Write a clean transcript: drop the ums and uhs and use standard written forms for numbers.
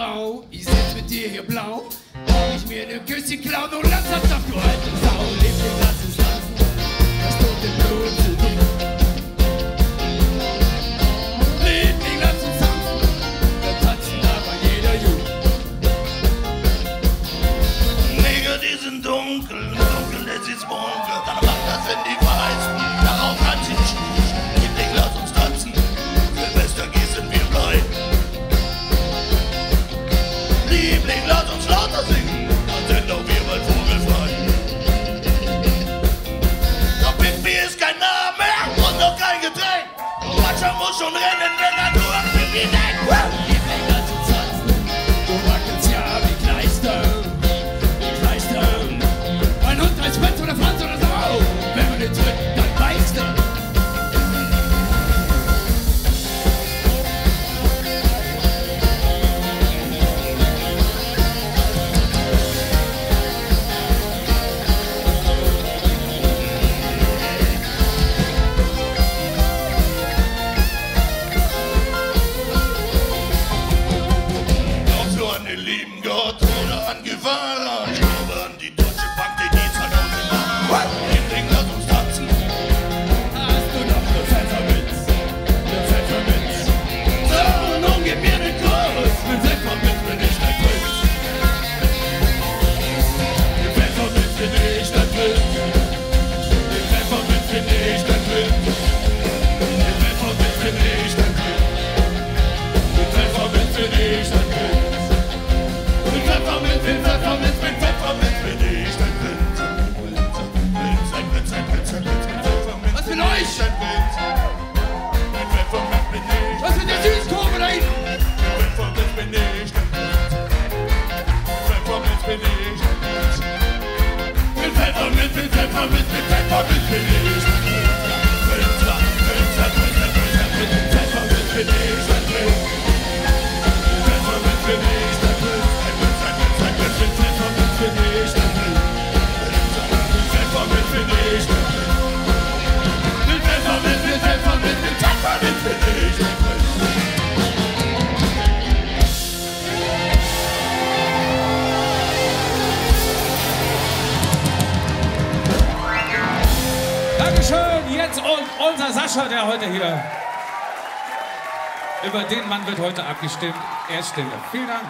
grau. Ich sitz mit dir hier blau. Ob ich mir ne Küsschen klauen und lass auf, du alte Sau. Leb dir, lass es lassen, das tote Blut zu dir. Leb dich, lass uns tanzen, wir tanzen aber jeder Jugend. Nigger, die sind dunkel, dunkel, es ist dunkel. Dann macht das, wenn die verheißen, darauf kann sie nicht schließen. Leb dich, lass uns tanzen, Silvester gießen wir rein. Liebling, lass uns lauter singen, dann sind auch wir mal vogelfrei. Doch Pippi ist kein Name und noch kein Getränk. Und mancher muss schon rennen, wenn er nur an Pippi denkt. Liebling, lass uns tanzen, du wackelst ja wie Kleister, wie Kleister. Ein Hund, ein Spitz oder Franz oder Sau, wenn man den tritt, dann weißt du. Unser Sascha, der heute hier, über den Mann wird heute abgestimmt, er ist Stille. Vielen Dank.